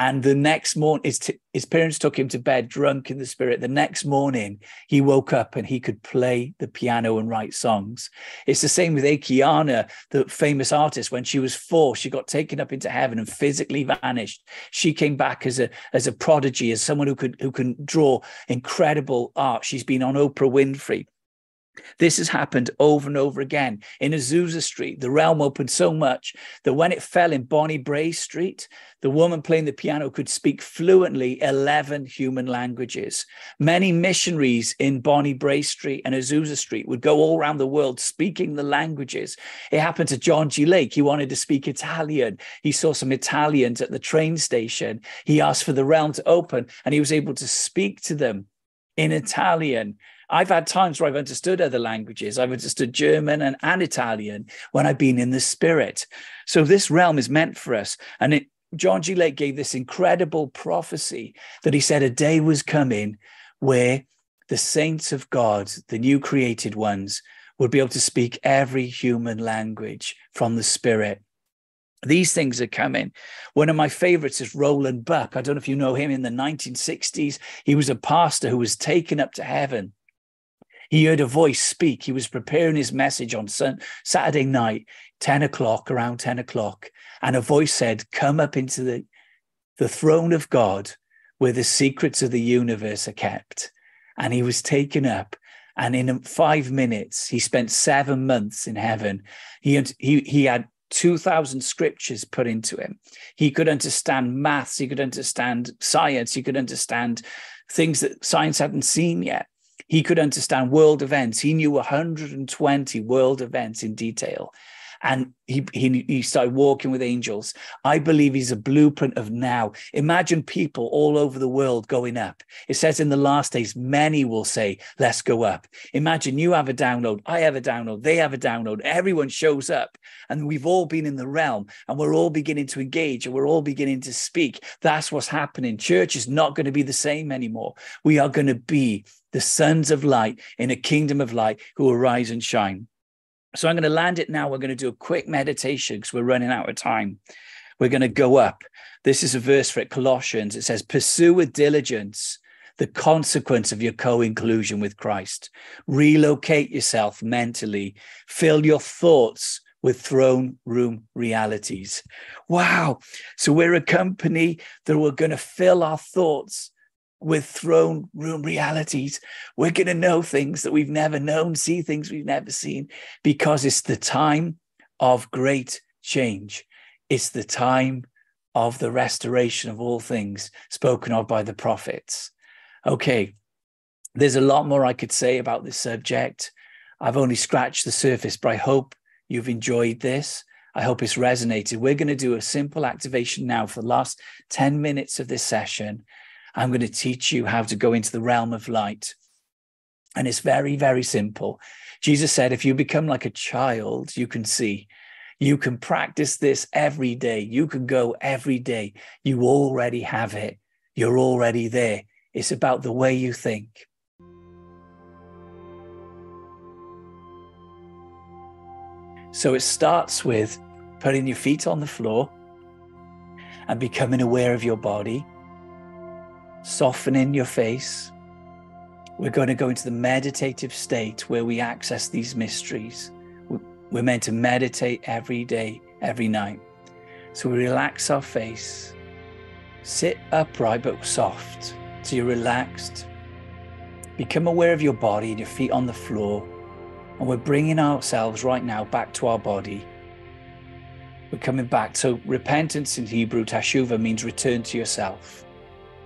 And the next morning, his, t- his parents took him to bed drunk in the spirit. The next morning, he woke up and he could play the piano and write songs. It's the same with Akiana, the famous artist. When she was four, she got taken up into heaven and physically vanished. She came back as a as a prodigy, as someone who could who can draw incredible art. She's been on Oprah Winfrey. This has happened over and over again. In Azusa Street, the realm opened so much that when it fell in Bonnie Bray Street, the woman playing the piano could speak fluently eleven human languages. Many missionaries in Bonnie Bray Street and Azusa Street would go all around the world speaking the languages. It happened to John G. Lake. He wanted to speak Italian. He saw some Italians at the train station. He asked for the realm to open, and he was able to speak to them in Italian. I've had times where I've understood other languages. I've understood German and, and Italian when I've been in the spirit. So this realm is meant for us. And it, John G. Lake gave this incredible prophecy that he said a day was coming where the saints of God, the new created ones, would be able to speak every human language from the spirit. These things are coming. One of my favorites is Roland Buck. I don't know if you know him. In the nineteen sixties, he was a pastor who was taken up to heaven. He heard a voice speak. He was preparing his message on Saturday night, ten o'clock, around ten o'clock. And a voice said, come up into the, the throne of God where the secrets of the universe are kept. And he was taken up. And in five minutes, he spent seven months in heaven. He had, he, he had two thousand scriptures put into him. He could understand maths. He could understand science. He could understand things that science hadn't seen yet. He could understand world events. He knew one hundred twenty world events in detail. And he, he, he started walking with angels. I believe he's a blueprint of now. Imagine people all over the world going up. It says in the last days, many will say, let's go up. Imagine you have a download. I have a download. They have a download. Everyone shows up. And we've all been in the realm. And we're all beginning to engage. And we're all beginning to speak. That's what's happening. Church is not going to be the same anymore. We are going to be the sons of light in a kingdom of light who arise and shine. So I'm going to land it now. We're going to do a quick meditation because we're running out of time. We're going to go up. This is a verse for it, Colossians. It says, pursue with diligence the consequence of your co-inclusion with Christ. Relocate yourself mentally. Fill your thoughts with throne room realities. Wow. So we're a company that we're going to fill our thoughts with throne room realities. We're going to know things that we've never known, see things we've never seen, because it's the time of great change. It's the time of the restoration of all things spoken of by the prophets. Okay, there's a lot more I could say about this subject. I've only scratched the surface, but I hope you've enjoyed this. I hope it's resonated. We're going to do a simple activation now for the last ten minutes of this session. I'm going to teach you how to go into the realm of light. And it's very, very simple. Jesus said, if you become like a child, you can see. You can practice this every day. You can go every day. You already have it. You're already there. It's about the way you think. So it starts with putting your feet on the floor and becoming aware of your body. Softening your face. We're going to go into the meditative state where we access these mysteries. We're meant to meditate every day, every night. So we relax our face. Sit upright but soft. So you're relaxed. Become aware of your body and your feet on the floor. And we're bringing ourselves right now back to our body. We're coming back. So repentance in Hebrew, teshuva, means return to yourself.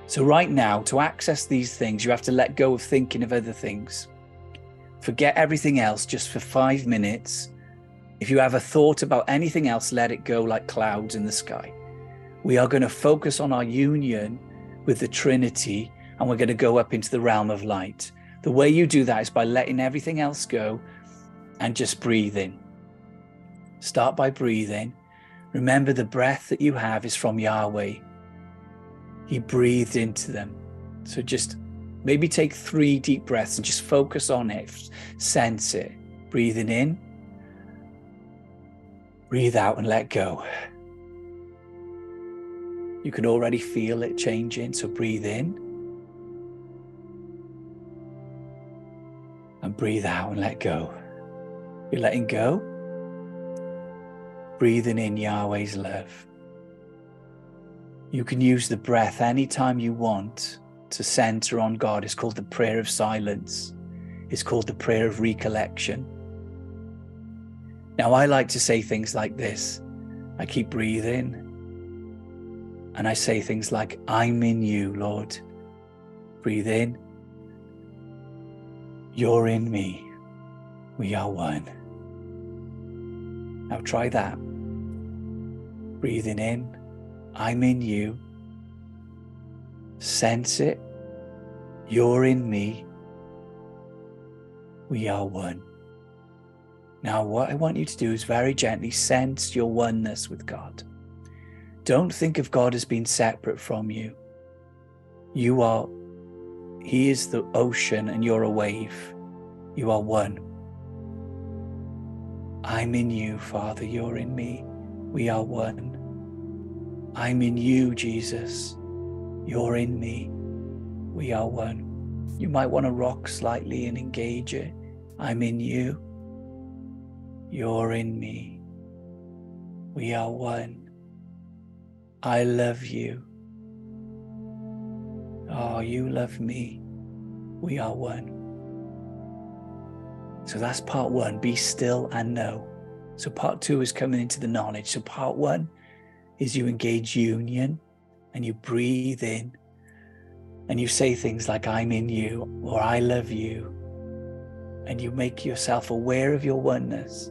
So right now, to access these things, you have to let go of thinking of other things. Forget everything else just for five minutes. If you have a thought about anything else, let it go like clouds in the sky. We are going to focus on our union with the Trinity, and we're going to go up into the realm of light. The way you do that is by letting everything else go and just breathing. Start by breathing. Remember, the breath that you have is from Yahweh. He breathed into them. So just maybe take three deep breaths and just focus on it. Sense it. Breathing in. Breathe out and let go. You can already feel it changing, so breathe in. And breathe out and let go. You're letting go. Breathing in Yahweh's love. You can use the breath anytime you want to center on God. It's called the prayer of silence. It's called the prayer of recollection. Now, I like to say things like this. I keep breathing. And I say things like, I'm in you, Lord. Breathe in. You're in me. We are one. Now try that. Breathing in. I'm in you. Sense it. You're in me. We are one. Now what I want you to do is very gently sense your oneness with God. Don't think of God as being separate from you. You are, He is the ocean and you're a wave. You are one. I'm in you, Father, you're in me. We are one. I'm in you, Jesus. You're in me. We are one. You might want to rock slightly and engage it. I'm in you. You're in me. We are one. I love you. Oh, you love me. We are one. So that's part one, be still and know. So part two is coming into the knowledge. So part one is you engage union and you breathe in and you say things like I'm in you or I love you. And you make yourself aware of your oneness.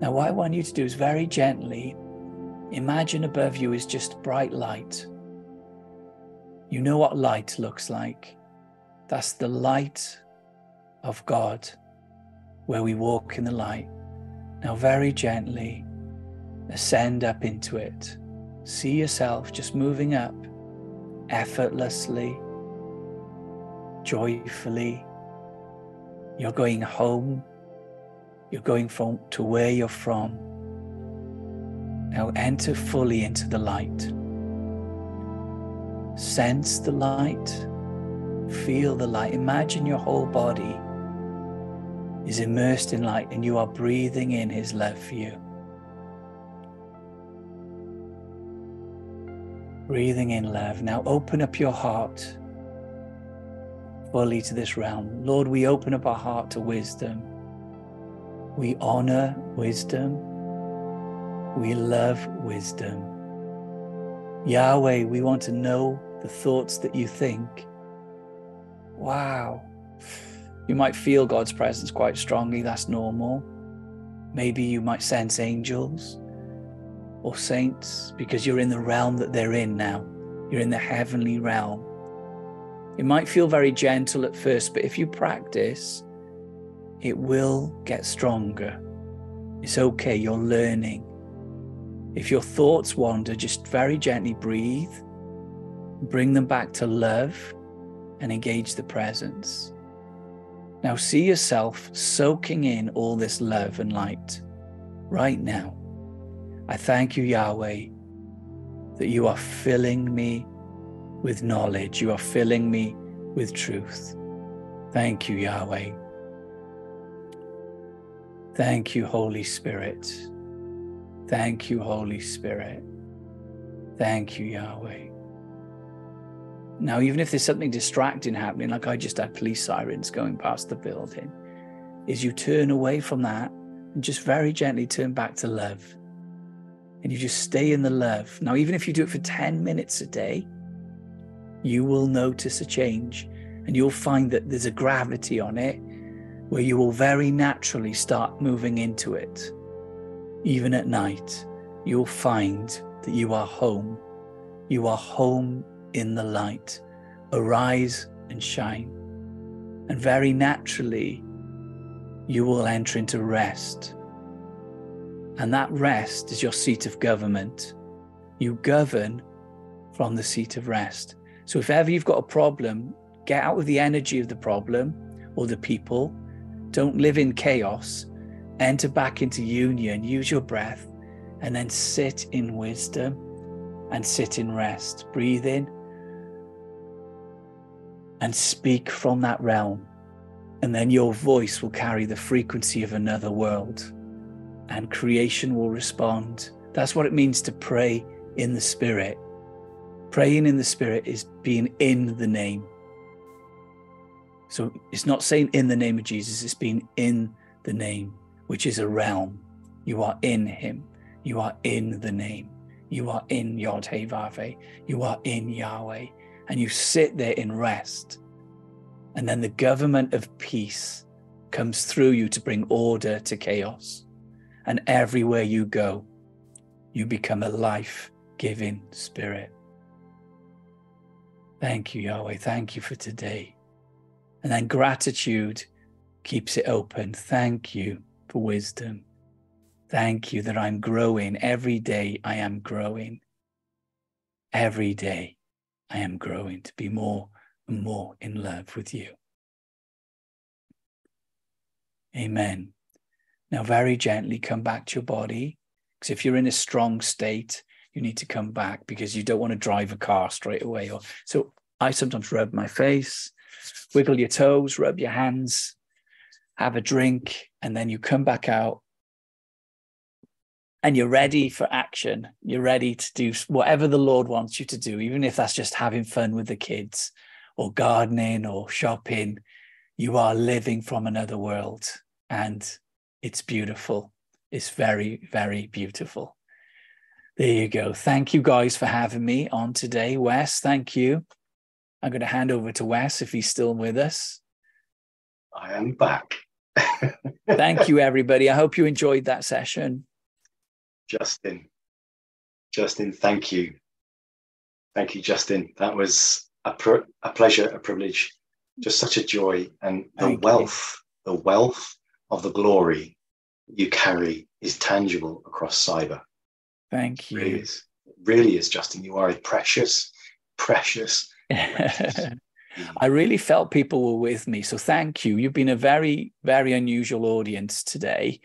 Now, what I want you to do is very gently imagine above you is just bright light. You know what light looks like. That's the light of God, where we walk in the light. Now very gently ascend up into it. See yourself just moving up effortlessly, joyfully. You're going home. You're going from to where you're from. Now enter fully into the light. Sense the light, feel the light. Imagine your whole body is immersed in light and you are breathing in His love for you. Breathing in love. Now open up your heart fully to this realm. Lord, we open up our heart to wisdom. We honor wisdom. We love wisdom. Yahweh, we want to know the thoughts that you think. Wow. You might feel God's presence quite strongly. That's normal. Maybe you might sense angels or saints because you're in the realm that they're in now. You're in the heavenly realm. It might feel very gentle at first, but if you practice, it will get stronger. It's okay. You're learning. If your thoughts wander, just very gently breathe, bring them back to love and engage the presence. Now see yourself soaking in all this love and light right now. I thank you, Yahweh, that you are filling me with knowledge. You are filling me with truth. Thank you, Yahweh. Thank you, Holy Spirit. Thank you, Holy Spirit. Thank you, Yahweh. Now, even if there's something distracting happening, like I just had police sirens going past the building, is you turn away from that and just very gently turn back to love. And you just stay in the love. Now, even if you do it for ten minutes a day, you will notice a change and you'll find that there's a gravity on it where you will very naturally start moving into it. Even at night, you'll find that you are home. You are home in the light. Arise and shine. And very naturally, you will enter into rest. And that rest is your seat of government. You govern from the seat of rest. So if ever you've got a problem, get out of the energy of the problem or the people. Don't live in chaos. Enter back into union, use your breath and then sit in wisdom and sit in rest. Breathe in and speak from that realm. And then your voice will carry the frequency of another world and creation will respond. That's what it means to pray in the Spirit. Praying in the Spirit is being in the name. So it's not saying in the name of Jesus, it's being in the name, which is a realm. You are in him. You are in the name. You are in Yod-Heh-Vav-Heh. You are in Yahweh. And you sit there in rest. And then the government of peace comes through you to bring order to chaos. And everywhere you go, you become a life-giving spirit. Thank you, Yahweh. Thank you for today. And then gratitude keeps it open. Thank you for wisdom. Thank you that I'm growing. Every day I am growing. Every day I am growing to be more and more in love with you. Amen. Now very gently come back to your body, because if you're in a strong state, you need to come back, because you don't want to drive a car straight away. Or so I sometimes rub my face, wiggle your toes, rub your hands, have a drink, and then you come back out and you're ready for action. You're ready to do whatever the Lord wants you to do, even if that's just having fun with the kids or gardening or shopping. You are living from another world, and it's beautiful. It's very, very beautiful. There you go. Thank you guys for having me on today. Wes, thank you. I'm going to hand over to Wes if he's still with us. I am back. Thank you, everybody. I hope you enjoyed that session. Justin. Justin, thank you. Thank you, Justin. That was a, pr- a pleasure, a privilege, just such a joy. And the thank wealth, you. the wealth of the glory you carry is tangible across cyber. Thank you. It really is, it really is, Justin. You are a precious, precious. precious. I really felt people were with me. So thank you. You've been a very, very unusual audience today.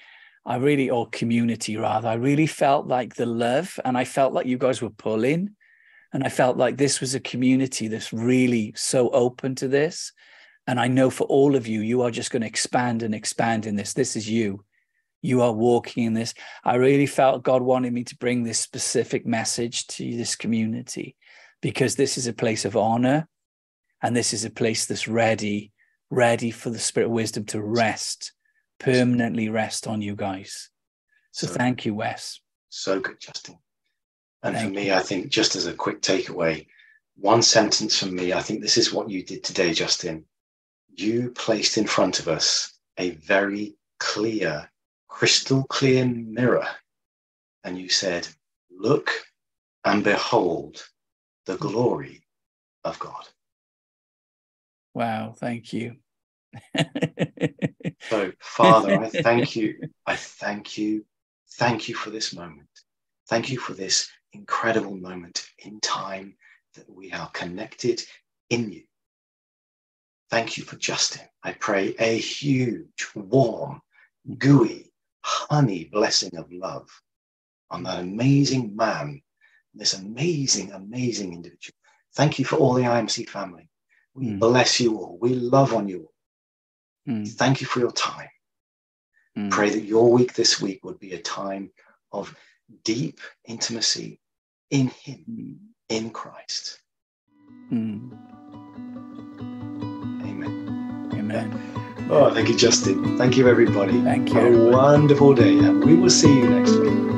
I really, or community rather. I really felt like the love, and I felt like you guys were pulling. And I felt like this was a community that's really so open to this. And I know for all of you, you are just going to expand and expand in this. This is you. You are walking in this. I really felt God wanted me to bring this specific message to this community, because this is a place of honor, and this is a place that's ready, ready for the spirit of wisdom to rest, permanently rest on you guys. So, so thank you, Wes. So good, Justin. And thank for me, you. I think just as a quick takeaway, one sentence from me, I think this is what you did today, Justin. You placed in front of us a very clear, crystal clear mirror, and you said, look and behold the glory of God. Wow, thank you. So, Father, I thank you. I thank you. Thank you for this moment. Thank you for this incredible moment in time that we are connected in you. Thank you for Justin. I pray a huge, warm, gooey, honey blessing of love on that amazing man, this amazing, amazing individual. Thank you for all the I M C family. We mm. bless you all. We love on you all. Mm. Thank you for your time. Mm. Pray that your week this week would be a time of deep intimacy in him, mm. in Christ. Mm. Amen. Amen. Yeah. Oh, thank you, Justin. Thank you, everybody. Thank you. Have a wonderful day, and we will see you next week.